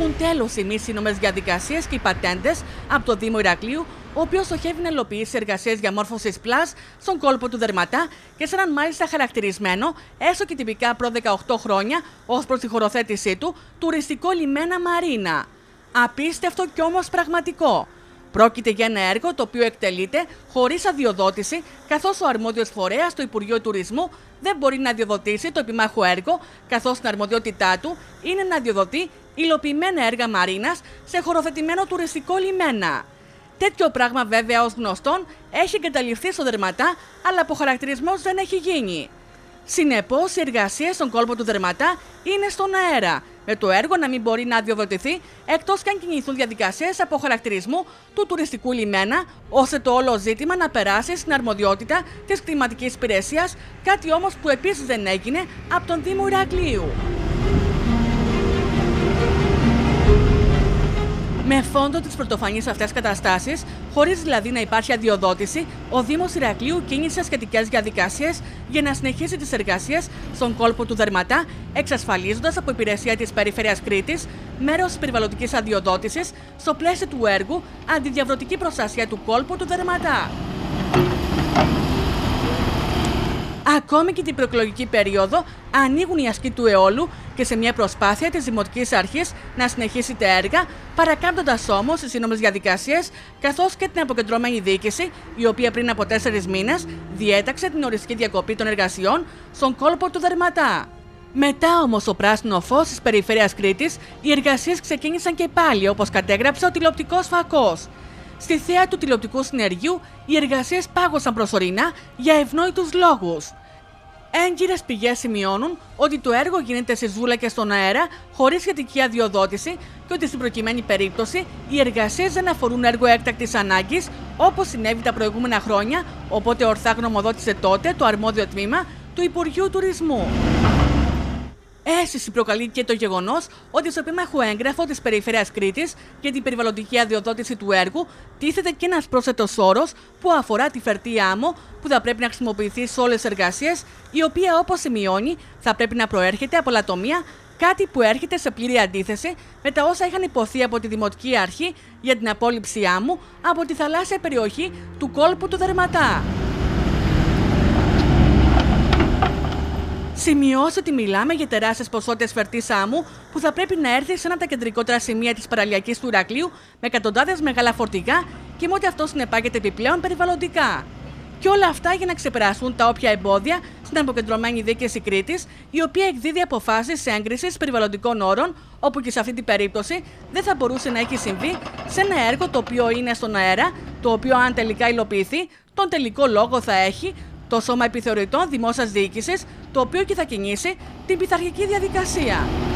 έχουν τέλος οι μη σύνομες διαδικασίες και οι πατέντες από το Δήμο Ηρακλείου, ο οποίος στοχεύει να υλοποιήσει εργασίες διαμόρφωσης πλας στον κόλπο του Δερματά και σε έναν μάλιστα χαρακτηρισμένο, έστω και τυπικά προ 18 χρόνια, ως προς τη χωροθέτησή του, τουριστικό λιμένα Μαρίνα. Απίστευτο κι όμως πραγματικό. Πρόκειται για ένα έργο το οποίο εκτελείται χωρίς αδειοδότηση, καθώς ο αρμόδιος φορέας, το Υπουργείο Τουρισμού, δεν μπορεί να αδειοδοτήσει το επιμάχο έργο, καθώς στην αρμοδιότητά του είναι να αδειοδοτεί υλοποιημένα έργα μαρίνας σε χωροθετημένο τουριστικό λιμένα. Τέτοιο πράγμα, βέβαια, ως γνωστόν, έχει εγκαταλειφθεί στο Δερματά, αλλά αποχαρακτηρισμός δεν έχει γίνει. Συνεπώς, οι εργασίες στον κόλπο του Δερματά είναι στον αέρα, με το έργο να μην μπορεί να αδειοδοτηθεί εκτός και αν κινηθούν διαδικασίες αποχαρακτηρισμού του τουριστικού λιμένα, ώστε το όλο ζήτημα να περάσει στην αρμοδιότητα της Κλιματικής Υπηρεσίας, κάτι όμως που επίσης δεν έγινε από τον Δήμο Ηρακλείου. Με φόντο τις πρωτοφανείς αυτές καταστάσεις, χωρίς δηλαδή να υπάρχει αδειοδότηση, ο Δήμος Ηρακλείου κίνησε σχετικές διαδικασίες για να συνεχίσει τις εργασίες στον κόλπο του Δερματά, εξασφαλίζοντας από υπηρεσία της Περιφέρειας Κρήτης μέρος της περιβαλλοντικής αδειοδότησης στο πλαίσιο του έργου αντιδιαβρωτική προστασία του κόλπου του Δερματά. Ακόμη και την προεκλογική περίοδο ανοίγουν οι ασκοί του αιώλου και σε μια προσπάθεια της Δημοτικής Αρχής να συνεχίσει τα έργα, παρακάμπτοντας όμως τις σύνομες διαδικασίες, καθώς και την αποκεντρωμένη διοίκηση, η οποία πριν από 4 μήνες διέταξε την οριστική διακοπή των εργασιών στον κόλπο του Δερματά. Μετά όμως το πράσινο φως της Περιφέρειας Κρήτης, οι εργασίες ξεκίνησαν και πάλι, όπως κατέγραψε ο τηλεοπτικός φακός. Στη θέα του τηλεοπτικού συνεργείου, οι εργασίες πάγωσαν προσωρινά για ευνόητους λόγους. Έγκυρες πηγές σημειώνουν ότι το έργο γίνεται στη ζούλα και στον αέρα, χωρίς σχετική αδειοδότηση και ότι στην προκειμένη περίπτωση οι εργασίες δεν αφορούν έργο έκτακτης ανάγκης, όπως συνέβη τα προηγούμενα χρόνια, οπότε ορθά γνωμοδότησε τότε το αρμόδιο τμήμα του Υπουργείου Τουρισμού. Αίσθηση προκαλεί και το γεγονός ότι στο επίμαχο έγγραφο της Περιφέρειας Κρήτης για την περιβαλλοντική αδειοδότηση του έργου τίθεται και ένας πρόσθετος όρος που αφορά τη φερτή άμμο που θα πρέπει να χρησιμοποιηθεί σε όλες τις εργασίες, η οποία, όπως σημειώνει, θα πρέπει να προέρχεται από λατομεία, κάτι που έρχεται σε πλήρη αντίθεση με τα όσα είχαν υποθεί από τη Δημοτική Αρχή για την απόλυψη άμμου από τη θαλάσσια περιοχή του κόλπου του Δερματά. Σημειώσει ότι μιλάμε για τεράστιες ποσότητες φερτής άμμου που θα πρέπει να έρθει σε ένα από τα κεντρικότερα σημεία της παραλιακής του Ηρακλείου με εκατοντάδες μεγάλα φορτηγά και με ό,τι αυτό συνεπάγεται επιπλέον περιβαλλοντικά. Και όλα αυτά για να ξεπεραστούν τα όποια εμπόδια στην αποκεντρωμένη διοίκηση Κρήτης, η οποία εκδίδει αποφάσεις έγκρισης περιβαλλοντικών όρων, όπου και σε αυτή την περίπτωση δεν θα μπορούσε να έχει συμβεί σε ένα έργο το οποίο είναι στον αέρα, το οποίο αν τελικά υλοποιηθεί, τον τελικό λόγο θα έχει το Σώμα Επιθεωρητών Δημόσιας Διοίκησης, το οποίο και θα κινήσει την πειθαρχική διαδικασία.